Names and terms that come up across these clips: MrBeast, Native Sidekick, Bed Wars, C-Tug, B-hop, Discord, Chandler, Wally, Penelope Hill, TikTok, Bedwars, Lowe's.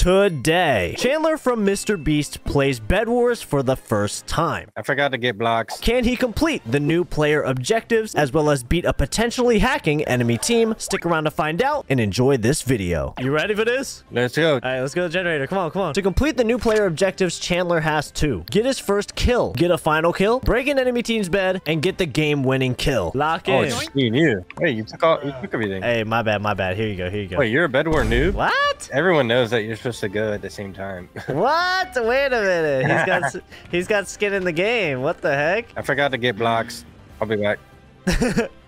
today. Chandler from MrBeast plays Bed Wars for the first time. I forgot to get blocks. Can he complete the new player objectives as well as beat a potentially hacking enemy team? Stick around to find out and enjoy this video. You ready for this? Let's go. All right, let's go to the generator. Come on, come on. To complete the new player objectives, Chandler has to get his first kill, get a final kill, break an enemy team's bed, and get the game-winning kill. Lock in. Oh, it's you. Hey, you took everything. Hey, my bad, my bad. Here you go, here you go. Wait, you're a Bed War noob? What? Everyone knows that you're supposed to go at the same time. What? Wait a minute. He's got skin in the game. What the heck? I forgot to get blocks. I'll be back.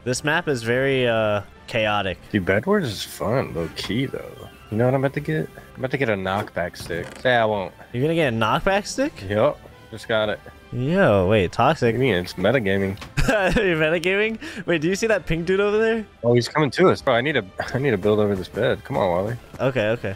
This map is very chaotic. Dude, Bed Wars is fun, low key though. You know what I'm about to get? I'm about to get a knockback stick. Say I won't. You're gonna get a knockback stick? Yup. Just got it. Yo, wait, toxic. I mean, it's metagaming. You're metagaming? Wait, do you see that pink dude over there? Oh, he's coming to us. Bro, I need to build over this bed. Come on, Wally. Okay, okay.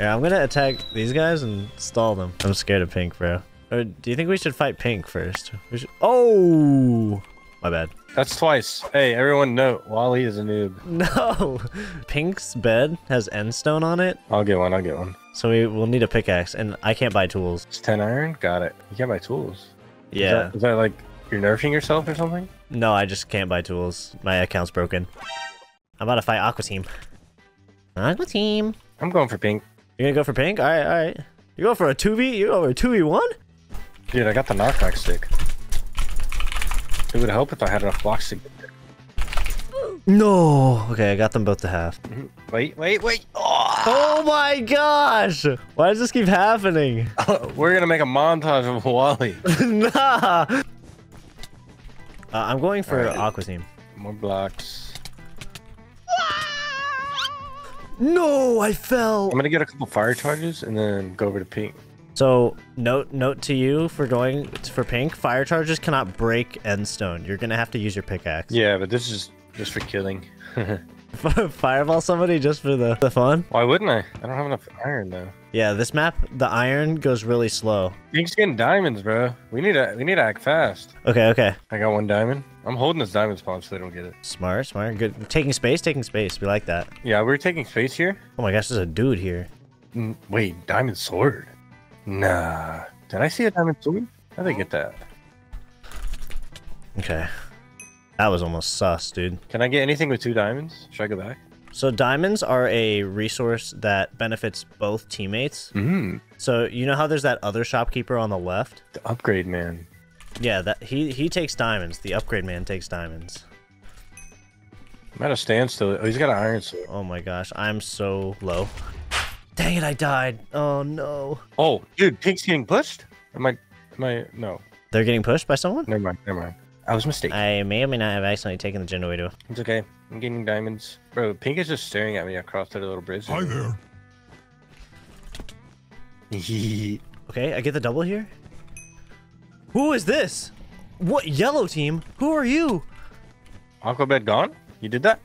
Yeah, I'm gonna attack these guys and stall them. I'm scared of pink, bro. Or do you think we should fight pink first? We should... Oh, my bad. That's twice. Hey, everyone note, Wally is a noob. No. Pink's bed has end stone on it. I'll get one, I'll get one. So we will need a pickaxe, and I can't buy tools. It's 10 iron? Got it. You can't buy tools. Yeah. Is that like you're nerfing yourself or something? No, I just can't buy tools. My account's broken. I'm about to fight Aqua Team. Aqua Team. I'm going for pink. You're gonna go for pink? Alright, alright. You go for a 2v? You go for a 2v1? Dude, I got the knockback stick. It would help if I had enough blocks to get there. No! Okay, I got them both to half. Wait, wait, wait! Oh my gosh! Why does this keep happening? We're gonna make a montage of Wally. Nah! I'm going for right. Aqua Team. More blocks. No, I fell! I'm gonna get a couple fire charges and then go over to pink. So, note to you for going for pink, fire charges cannot break end stone. You're gonna have to use your pickaxe. Yeah, but this is... just for killing. Fireball somebody just for the fun? Why wouldn't I? I don't have enough iron though. Yeah, this map, the iron goes really slow. Pink's getting diamonds, bro. We need to act fast. Okay, okay. I got one diamond. I'm holding this diamond spawn so they don't get it. Smart, smart, good. Taking space, taking space. We like that. Yeah, we're taking space here. Oh my gosh, there's a dude here. Wait, diamond sword? Nah. Did I see a diamond sword? How'd I get that? Okay. That was almost sus, dude. Can I get anything with 2 diamonds? Should I go back? So diamonds are a resource that benefits both teammates. Mm-hmm. So you know how there's that other shopkeeper on the left? The upgrade man. Yeah, he takes diamonds. The upgrade man takes diamonds. I'm at a standstill. Oh, he's got an iron sword. Oh my gosh, I'm so low. Dang it, I died. Oh no. Oh, dude, pink's getting pushed? No. They're getting pushed by someone? Never mind, never mind. I was mistaken. I may or may not have accidentally taken the generator. It's okay. I'm getting diamonds. Bro, pink is just staring at me across that little bridge. Hi there. Okay, I get the double here. Who is this? What, yellow team? Who are you? Aquabed gone? You did that?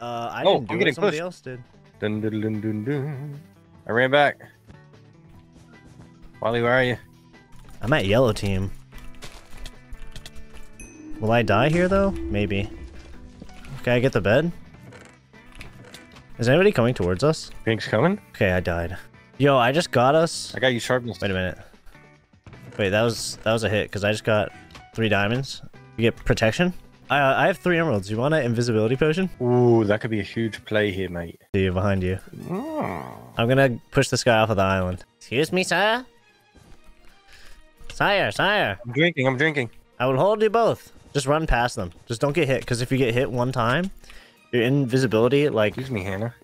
I didn't do it. Somebody else did. Dun, dun, dun, dun, dun. I ran back. Wally, where are you? I'm at yellow team. Will I die here, though? Maybe. Okay, I get the bed. Is anybody coming towards us? Pink's coming? Okay, I died. Yo, I just got us. I got you sharpness. Wait a minute. Wait, that was a hit, because I just got 3 diamonds. You get protection? I have 3 emeralds. You want an invisibility potion? Ooh, that could be a huge play here, mate. Dude, behind you. Mm. I'm gonna push this guy off of the island. Excuse me, sire? Sire, sire. I'm drinking, I'm drinking. I will hold you both. Just run past them. Just don't get hit, because if you get hit one time, your invisibility, like... Excuse me, Hannah.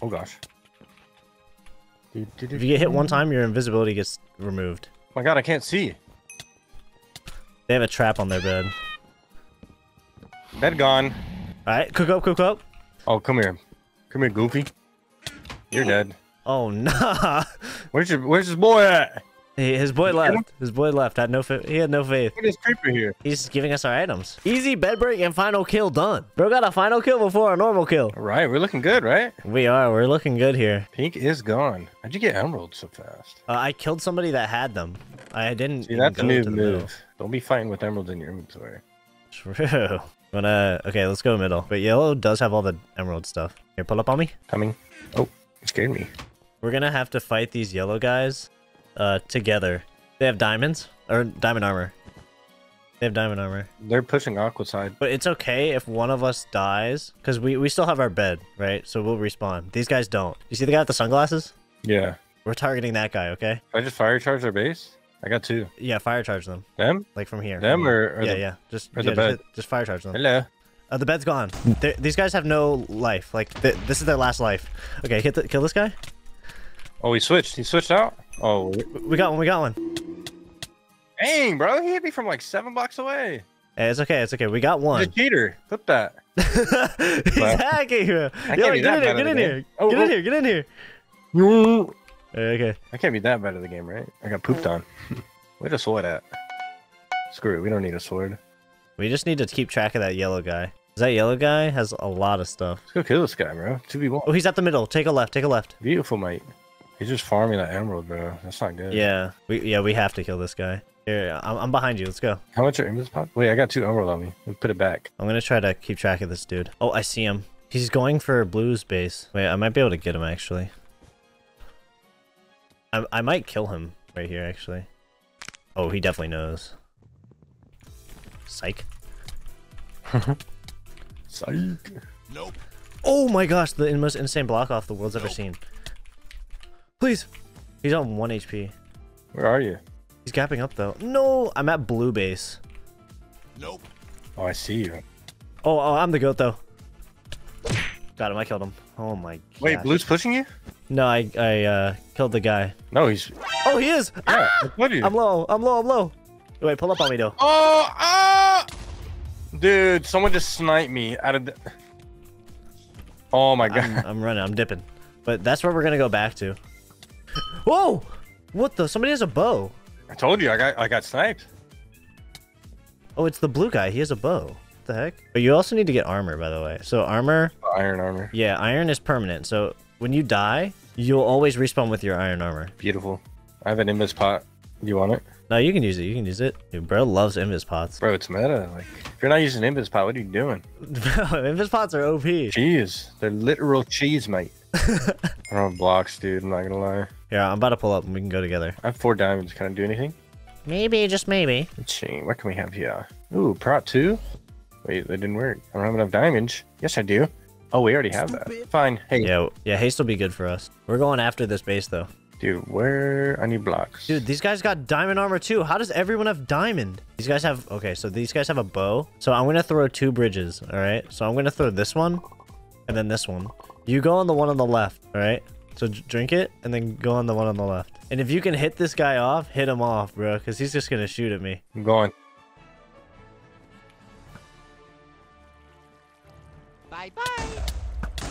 Oh, gosh. If you get hit one time, your invisibility gets removed. Oh my god, I can't see. They have a trap on their bed. Bed gone. Alright, cook up, cook up. Oh, come here. Come here, Goofy. You're dead. Oh, nah. Where's this boy at? His boy left. His boy left. He had no faith. Look at this creeper here. He's giving us our items. Easy bed break and final kill done. Bro got a final kill before a normal kill. All right, we're looking good, right? We are. We're looking good here. Pink is gone. How'd you get emeralds so fast? I killed somebody that had them. I didn't. See, that's a new move. Don't be fighting with emeralds in your inventory. True. Okay, let's go middle. But yellow does have all the emerald stuff. Here, pull up on me. Coming. Oh, it scared me. We're gonna have to fight these yellow guys together. They have diamonds or diamond armor. They have diamond armor. They're pushing aqua side. But it's okay if one of us dies, because we still have our bed, right? So we'll respawn. These guys don't. You see the guy with the sunglasses? Yeah. We're targeting that guy, okay? I just fire charge their base? I got two. Yeah, fire charge them. Them? Like from here. Them or yeah, the, yeah. Just fire charge them. Hello. The bed's gone. These guys have no life. Like this is their last life. Okay, kill this guy. Oh, he switched. He switched out. Oh, we got one. We got one. Dang, bro, he hit me from like 7 blocks away. Hey, it's okay, it's okay. We got one. He's a cheater. Flip that. He's hacking you. Yo, get in here. Okay. I can't be that bad at the game, right? I got pooped on. Where'd a sword at? Screw it, we don't need a sword. We just need to keep track of that yellow guy. That yellow guy has a lot of stuff. Let's go kill this guy, bro. 2v1. Oh, he's at the middle. Take a left, take a left. Beautiful, mate. He's just farming that emerald, bro. That's not good. Yeah, we have to kill this guy. Here, I'm behind you. Let's go. How much are emeralds pop? Wait, I got 2 emeralds on me. Let me put it back. I'm gonna try to keep track of this dude. Oh, I see him. He's going for blue's base. Wait, I might be able to get him actually. I might kill him right here actually. Oh, he definitely knows. Psych. Psych. Nope. Oh my gosh, the most insane block off the world's ever seen. Please. He's on 1 HP. Where are you? He's gapping up though. No, I'm at blue base. Nope. Oh, I see you. Oh, I'm the goat though. Got him. I killed him. Oh my god. Wait, blue's pushing you? No, I killed the guy. No, he's. Oh, he is. Yeah, ah! I'm low. I'm low. I'm low. Wait, pull up on me though. Oh, ah! Dude, someone just sniped me out of the. Oh my god. I'm running. I'm dipping. But that's where we're gonna go back to. Whoa! What the? Somebody has a bow. I told you, I got sniped. Oh, it's the blue guy. He has a bow. What the heck? But you also need to get armor, by the way. So armor... Iron armor. Yeah, iron is permanent. So when you die, you'll always respawn with your iron armor. Beautiful. I have an invis pot. You want it? No, you can use it. You can use it. Dude, bro loves invis pots. Bro, it's meta. Like, if you're not using invis pot, what are you doing? Invis pots are OP. Cheese. They're literal cheese, mate. I'm on blocks, dude. I'm not gonna lie. Yeah, I'm about to pull up and we can go together. I have 4 diamonds. Can I do anything? Maybe, just maybe. Let's see. What can we have here? Ooh, prop 2? Wait, that didn't work. I don't have enough diamonds. Yes, I do. Oh, we already have that. Fine. Hey. Yeah, haste will be good for us. We're going after this base, though. Dude, where? I need blocks. Dude, these guys got diamond armor, too. How does everyone have diamond? These guys have... Okay, so these guys have a bow. So I'm going to throw 2 bridges, all right? So I'm going to throw this one and then this one. You go on the one on the left, all right? So drink it, and then go on the one on the left. And if you can hit this guy off, hit him off, bro, because he's just going to shoot at me. I'm going. Bye-bye.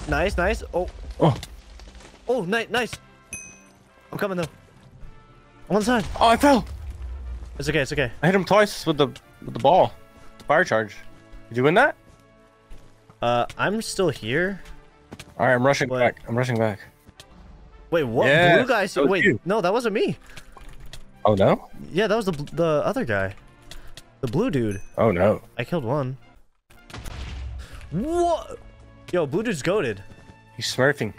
Nice, nice. Oh. Oh. Oh, nice. I'm coming, though. I'm on the side. Oh, I fell. It's okay, it's okay. I hit him twice with the ball. Fire charge. Did you win that? I'm still here. All right, I'm rushing back. I'm rushing back. Wait, what? Yeah, blue guy? Wait, you. No, that wasn't me. Oh, no? Yeah, that was the other guy. The blue dude. Oh, no. I killed one. What? Yo, blue dude's goated. He's smurfing.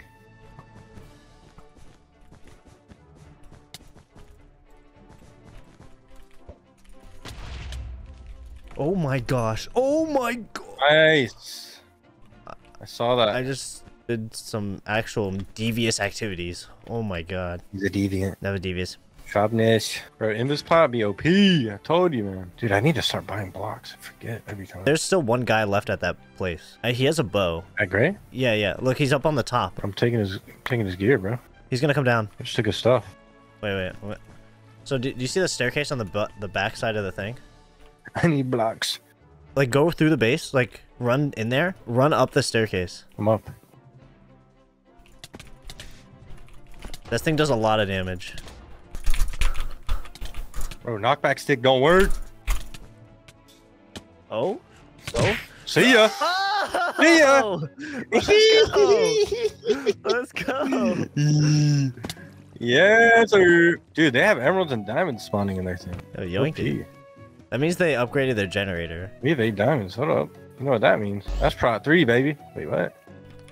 Oh, my gosh. Oh, my gosh. Nice. I saw that. I just... did some actual devious activities. Oh my god. He's a deviant. Never devious. Shopnish. Bro, invis pot be OP. I told you, man. Dude, I need to start buying blocks. I forget every time. There's still one guy left at that place. He has a bow. That gray? Yeah, yeah. Look, he's up on the top. I'm taking his gear, bro. He's gonna come down. I just took his stuff. Wait. So, do you see the staircase on the back side of the thing? I need blocks. Like, go through the base. Like, run in there. Run up the staircase. I'm up. This thing does a lot of damage. Bro, knockback stick don't work. Oh? Oh? See ya! Oh! See ya! Let's go! Let's go! Yeah, sir. Dude, they have emeralds and diamonds spawning in their thing. Oh, yoinky. That means they upgraded their generator. We have 8 diamonds. Hold up. You know what that means. That's Prop 3, baby. Wait, what?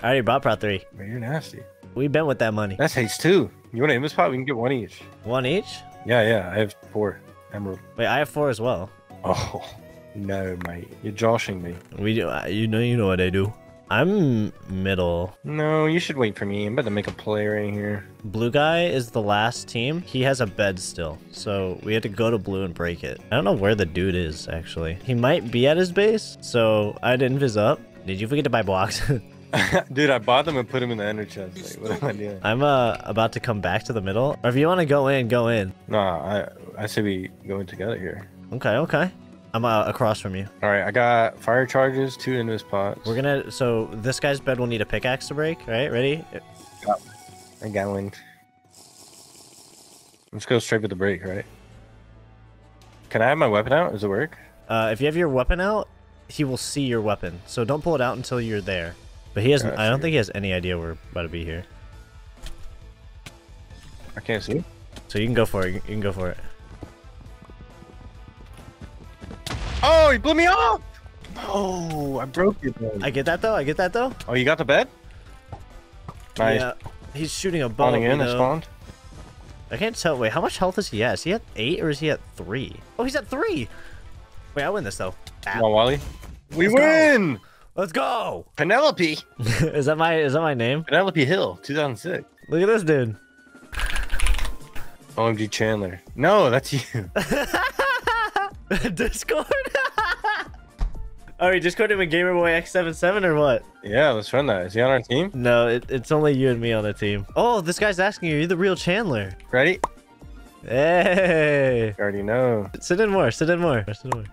I already bought Prop 3. Man, you're nasty. We've been with that money. That's haste 2. You want to image pot? We can get one each. One each? Yeah, yeah. I have 4 emerald. Wait, I have 4 as well. Oh no, mate! You're joshing me. We do. You know what I do. I'm middle. No, you should wait for me. I'm about to make a play right here. Blue guy is the last team. He has a bed still, so we had to go to blue and break it. I don't know where the dude is, actually. He might be at his base, so I'd inv his up. Did you forget to buy blocks? Dude, I bought them and put them in the ender chest. Like, what am I doing? I'm about to come back to the middle. Or if you want to go in, go in. Nah, I say we go in together here. Okay, okay. I'm across from you. All right, I got fire charges, 2 in this pot. We're gonna, so this guy's bed will need a pickaxe to break, right? Ready? I got one. Let's go straight with the break, right? Can I have my weapon out? Does it work? If you have your weapon out, he will see your weapon. So don't pull it out until you're there. But he hasn't, I don't think he has any idea we're about to be here. I can't see. So you can go for it, you can go for it. Oh, he blew me off! Oh, I broke your bed. I get that though. I get that though. Oh, you got the bed? Nice. Yeah, he's shooting a bomb. Spawning in, I spawned. I can't tell. Wait, how much health is he at? Is he at 8 or is he at 3? Oh, he's at 3. Wait, I win this though. Come on, Wally. We win. Let's go. Penelope. Is that my name? Penelope Hill, 2006. Look at this dude. OMG Chandler. No, that's you. Discord? Are we Discording with GamerBoyX77 or what? Yeah, let's run that. Is he on our team? No, it's only you and me on the team. Oh, this guy's asking you. You're the real Chandler. Ready? Hey. I already know. Sit in more. Sit in more. Sit in more.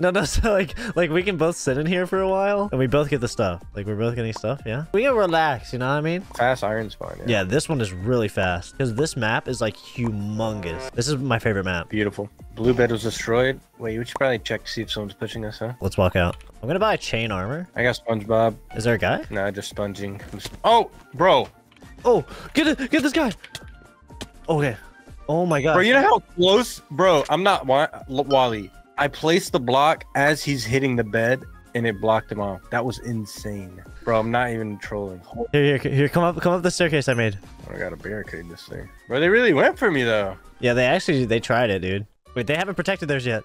No, so like we can both sit in here for a while and we both get the stuff. Like we're both getting stuff, yeah? We can relax, you know what I mean? Fast iron spawn, yeah. Yeah, this one is really fast because this map is like humongous. This is my favorite map. Beautiful. Blue bed was destroyed. Wait, we should probably check to see if someone's pushing us, huh? Let's walk out. I'm gonna buy chain armor. I got SpongeBob. Is there a guy? Nah, just sponging. Oh, bro. Oh, get this guy. Okay. Oh my god. Bro, you know how close? Bro, I'm not Wally. I placed the block as he's hitting the bed, and it blocked him off. That was insane, bro. I'm not even trolling. Here, come up the staircase I made. Oh, I gotta barricade this thing. Bro, they really went for me though. Yeah, they tried it, dude. Wait, they haven't protected theirs yet.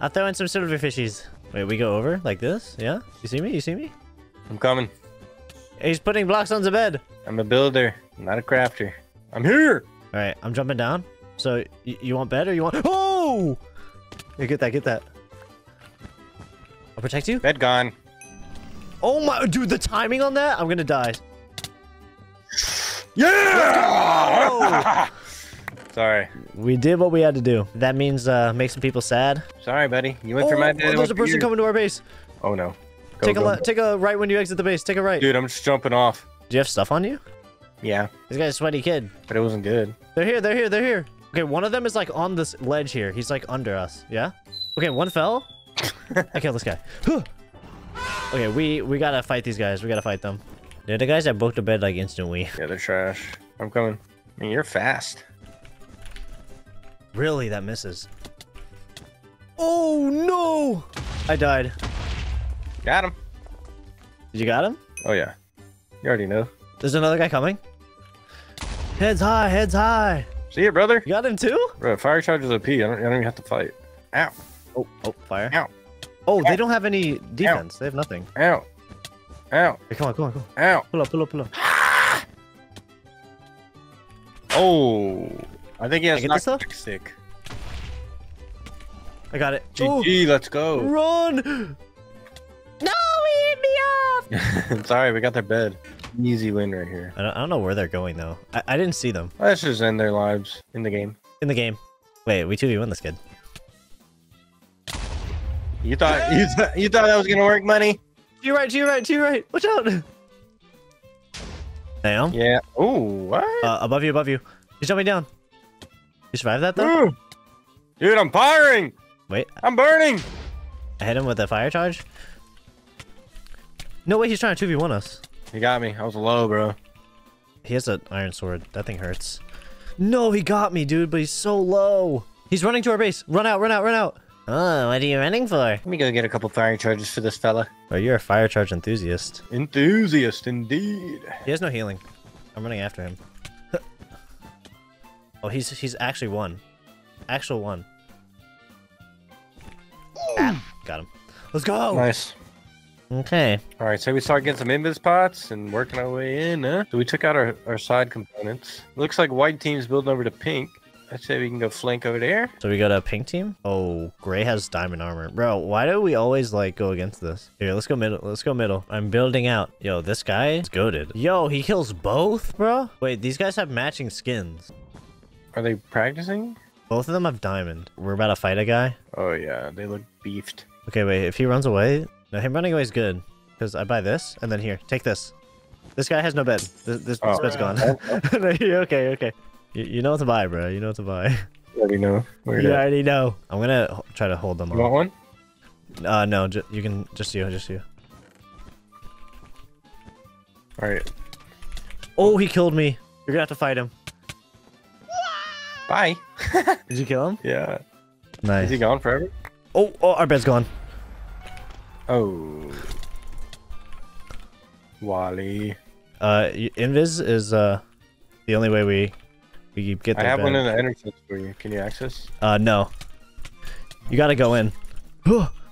I'll throw in some silver fishies. Wait, we go over like this? Yeah. You see me? You see me? I'm coming. He's putting blocks on the bed. I'm a builder, I'm not a crafter. I'm here. All right, I'm jumping down. So you want bed or you want? Oh! Hey, get that, get that. I'll protect you. Bed gone. Oh my, dude, the timing on that? I'm gonna die. Yeah! Sorry. We did what we had to do. That means make some people sad. Sorry, buddy. You went for my bed. There's a person coming to our base. Oh no. Go, take a right when you exit the base. Take a right. Dude, I'm just jumping off. Do you have stuff on you? Yeah. This guy's a sweaty kid. But it wasn't good. They're here, they're here, they're here. Okay, one of them is like on this ledge here. He's like under us. Yeah? Okay, one fell. I killed this guy. Okay, we gotta fight these guys. We gotta fight them. They're the guys that broke the bed like instantly. Yeah, they're trash. I'm coming. I mean, you're fast. Really? That misses. Oh, no! I died. Got him. Did you got him? Oh, yeah. You already know. There's another guy coming. Heads high, heads high. See ya, brother. You got him too? Bro, fire charge is OP. I don't even have to fight. Ow. Oh, oh, fire. Ow. Oh, Ow. They don't have any defense. Ow. They have nothing. Ow. Ow. Hey, come on, come on, come on. Ow. Pull up, pull up, pull up. Oh. I think he has knockback stick. I got it. GG, let's go. Run. No, he hit me off. Sorry, we got their bed. Easy win right here. I don't know where they're going though. I didn't see them. Let's just end their lives in the game. In the game. Wait, we 2v1 this kid. You thought that was gonna work, money? You right, you right, you right. Watch out. Damn. Yeah. Oh, what? Above you, above you. He's jumping down. You survived that though? Ooh. Dude, I'm firing. Wait. I'm burning. I hit him with a fire charge. No way, he's trying to 2v1 us. He got me. I was low, bro. He has an iron sword. That thing hurts. No, he got me, dude, but he's so low. He's running to our base. Run out, run out, run out. Oh, what are you running for? Let me go get a couple fire charges for this fella. Oh, you're a fire charge enthusiast. Enthusiast, indeed. He has no healing. I'm running after him. Oh, he's actually won. Actual one. Ah, got him. Let's go! Nice. Okay. Alright, so we start getting some invis spots and working our way in, huh? So we took out our side components. Looks like white team's building over to pink. I'd say we can go flank over there. So we got a pink team? Oh, gray has diamond armor. Bro, why do we always, like, go against this? Here, let's go middle. Let's go middle. I'm building out. Yo, this guy is goated. Yo, he kills both, bro? Wait, these guys have matching skins. Are they practicing? Both of them have diamond. We're about to fight a guy. Oh, yeah. They look beefed. Okay, wait. If he runs away... No, him running away is good. Because I buy this, and then here. Take this. This guy has no bed. This bed's gone. Okay, okay. You know what to buy, bro. You know what to buy. You already know. You already know. I'm going to try to hold them on. You want one? No. You can... Just you. Just you. Alright. Oh, he killed me. You're going to have to fight him. Bye. Did you kill him? Yeah. Nice. Is he gone forever? Oh, our bed's gone. Oh. Wally. Invis is the only way we get that. I have bed. One in the energy for you. Can you access? No. You gotta go in.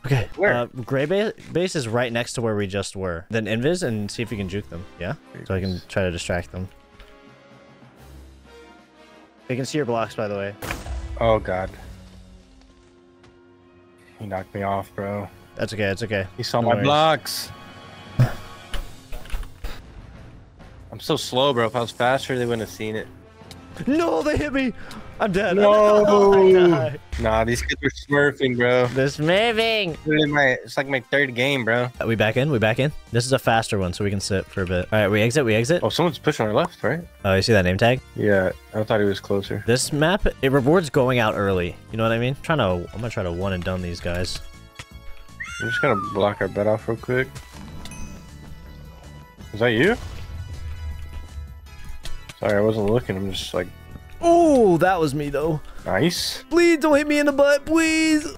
Okay. Where? Gray base is right next to where we just were. Then Invis and see if you can juke them. Yeah. So I can try to distract them. They can see your blocks, by the way. Oh, God. He knocked me off, bro. That's okay, it's okay. He saw my blocks. I'm so slow, bro. If I was faster, they wouldn't have seen it. No, they hit me! I'm dead. No! Oh, nah, these kids are smurfing, bro. They're smurfing! It's like my third game, bro. We back in? We back in? This is a faster one, so we can sit for a bit. Alright, we exit, we exit. Oh, someone's pushing our left, right? Oh, you see that name tag? Yeah, I thought he was closer. This map, it rewards going out early. You know what I mean? I'm gonna try to one and done these guys. I'm just gonna block our bed off real quick. Is that you? Sorry, I wasn't looking. I'm just like... Oh, that was me, though. Nice. Please don't hit me in the butt, please.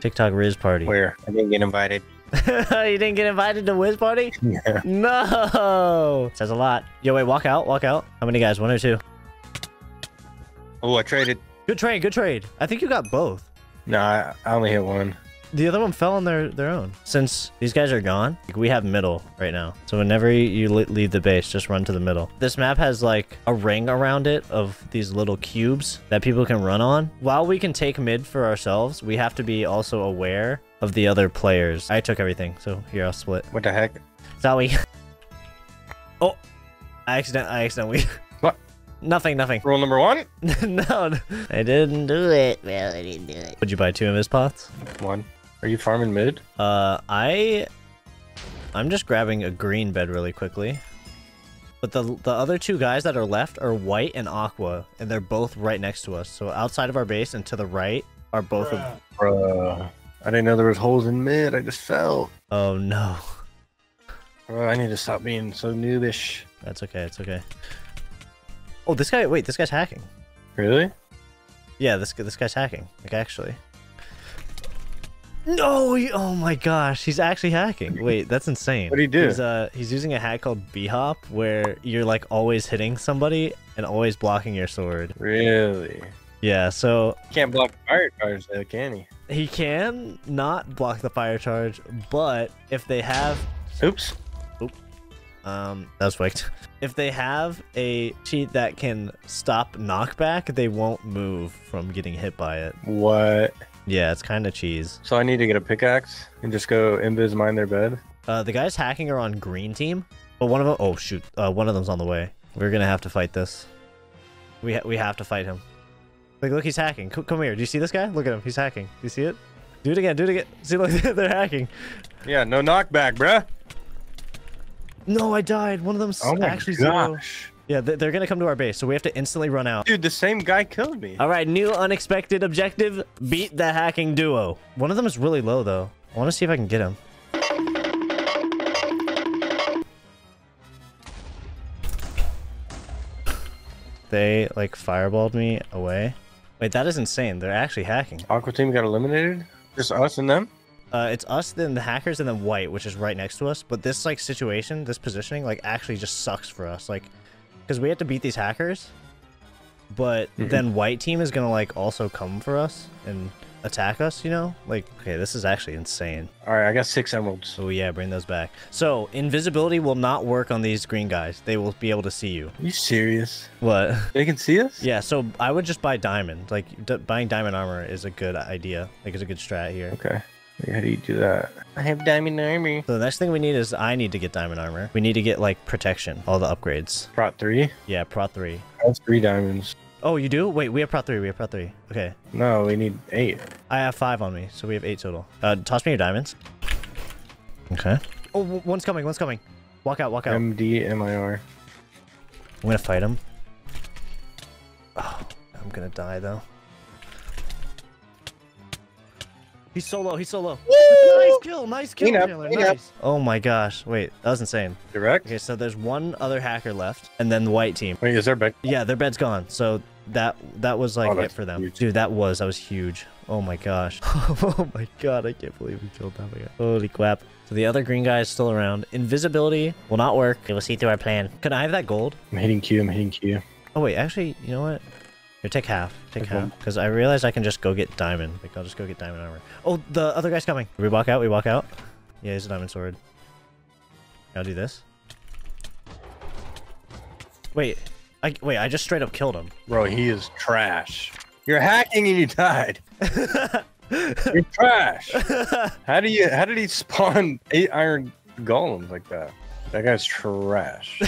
TikTok Riz Party. Where? I didn't get invited. You didn't get invited to Riz Party? Yeah. No. Says a lot. Yo, wait, walk out, walk out. How many guys? One or two? Oh, I traded. Good trade, good trade. I think you got both. Nah, I only hit one. The other one fell on their own. Since these guys are gone, like, we have middle right now. So whenever you leave the base, just run to the middle. This map has like a ring around it of these little cubes that people can run on. While we can take mid for ourselves, we have to be also aware of the other players. I took everything, so here, I'll split. What the heck? Sorry. Oh, I accidentally. What? Nothing. Rule number one? No, I didn't do it. Well, I didn't do it. Would you buy two of his pots? One. Are you farming mid? I'm just grabbing a green bed really quickly. But the other two guys that are left are white and aqua, and they're both right next to us. So outside of our base and to the right are both of... Bruh. I didn't know there was holes in mid. I just fell. Oh, no. Bruh, I need to stop being so noobish. That's okay. It's okay. Oh, this guy... Wait, this guy's hacking. Really? Yeah, this guy's hacking. Like, actually. No! Oh my gosh, he's actually hacking. Wait, that's insane. What'd he do? He's using a hack called B-hop, where you're like always hitting somebody and always blocking your sword. Really? Yeah, so... He can't block fire charge though, can he? He can not block the fire charge, but if they have... Oops. Oop. That was wicked. If they have a cheat that can stop knockback, they won't move from getting hit by it. What? Yeah, it's kind of cheese. So I need to get a pickaxe and just go invis mine their bed. The guys hacking are on green team, but one of them... Oh, shoot. One of them's on the way. We're going to have to fight this. We have to fight him. Like, look, he's hacking. Come here. Do you see this guy? Look at him. He's hacking. Do you see it? Do it again. Do it again. See, look, they're hacking. Yeah, no knockback, bruh. No, I died. One of them's actually zero. Yeah, they're going to come to our base, so we have to instantly run out. Dude, the same guy killed me. All right, new unexpected objective, beat the hacking duo. One of them is really low, though. I want to see if I can get him. They, like, fireballed me away. Wait, that is insane. They're actually hacking. Aqua team got eliminated? Just us and them? It's us, then the hackers, and then white, which is right next to us. But this, like, situation, this positioning, like, actually just sucks for us. Like... Because we have to beat these hackers, but then white team is gonna like also come for us and attack us, you know? Like, okay, this is actually insane. All right, I got 6 emeralds. Oh yeah, bring those back. So invisibility will not work on these green guys. They will be able to see you. Are you serious? What? They can see us? Yeah, so I would just buy diamond. Like, buying diamond armor is a good idea. Like, it's a good strat here. Okay. How do you do that? I have diamond armor. So the next thing we need is I need to get diamond armor. We need to get, like, protection. All the upgrades. Prot 3? Yeah, Prot 3. That's 3 diamonds. Oh, you do? Wait, we have Prot 3. We have Prot 3. Okay. No, we need 8. I have 5 on me, so we have 8 total. Toss me your diamonds. Okay. Oh, one's coming. One's coming. Walk out. Walk out. MDMIR. I'm gonna fight him. Oh, I'm gonna die, though. He's so low, he's so low. Woo! Nice kill, Chandler, nice. Oh my gosh, wait, that was insane. Direct? Okay, so there's one other hacker left, and then the white team. Wait, is their bed? Yeah, their bed's gone, so that was like it for them. Huge. Dude, that was huge. Oh my gosh. Oh my god, I can't believe we killed that guy. Holy crap. So the other green guy is still around. Invisibility will not work. It will see through our plan. Can I have that gold? I'm hitting Q, I'm hitting Q. Oh wait, actually, you know what? Here, take half. Take half. Because I realized I can just go get diamond. Like, I'll just go get diamond armor. Oh, the other guy's coming. We walk out. We walk out. Yeah, he's a diamond sword. I'll do this. Wait. Wait, I just straight up killed him. Bro, he is trash. You're hacking and you died. You're trash. How did he spawn 8 iron golems like that? That guy's trash.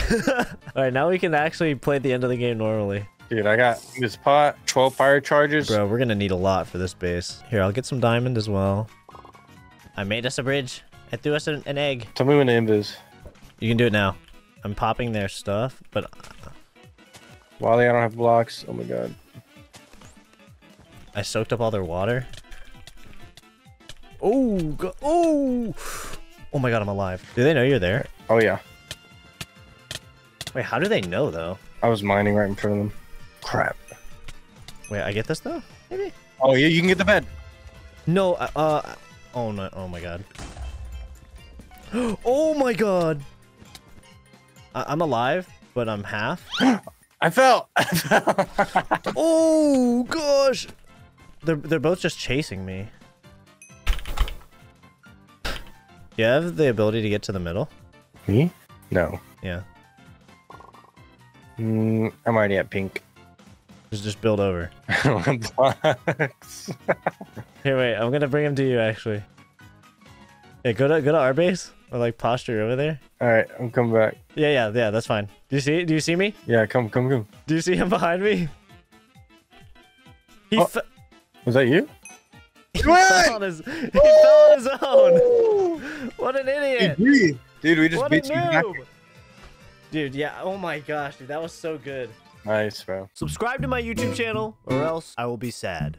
Alright, now we can actually play at the end of the game normally. Dude, I got this pot, 12 fire charges. Bro, we're gonna need a lot for this base. Here, I'll get some diamond as well. I made us a bridge. I threw us an egg. Tell me when the inv is. You can do it now. I'm popping their stuff, but... Wally, I don't have blocks. Oh my god. I soaked up all their water. Oh, god. Oh! Oh my god, I'm alive. Do they know you're there? Oh yeah. Wait, how do they know though? I was mining right in front of them. Crap. Wait, I get this though? Maybe. Oh yeah, you can get the bed. No, oh no, oh my god. Oh my god. I'm alive, but I'm half. I fell. I fell. Oh gosh. They're both just chasing me. You have the ability to get to the middle? Me? No. Yeah. I'm already at pink. Just build over. I don't want blocks. Here, wait. I'm gonna bring him to you, actually. Hey, go to our base or like posture over there. All right, I'm coming back. Yeah. That's fine. Do you see me? Yeah, come. Do you see him behind me? He was that you? He fell on his own. What an idiot! Dude, we just beat you. Dude, yeah, oh my gosh, dude, that was so good. Nice, bro. Subscribe to my YouTube channel, or else I will be sad.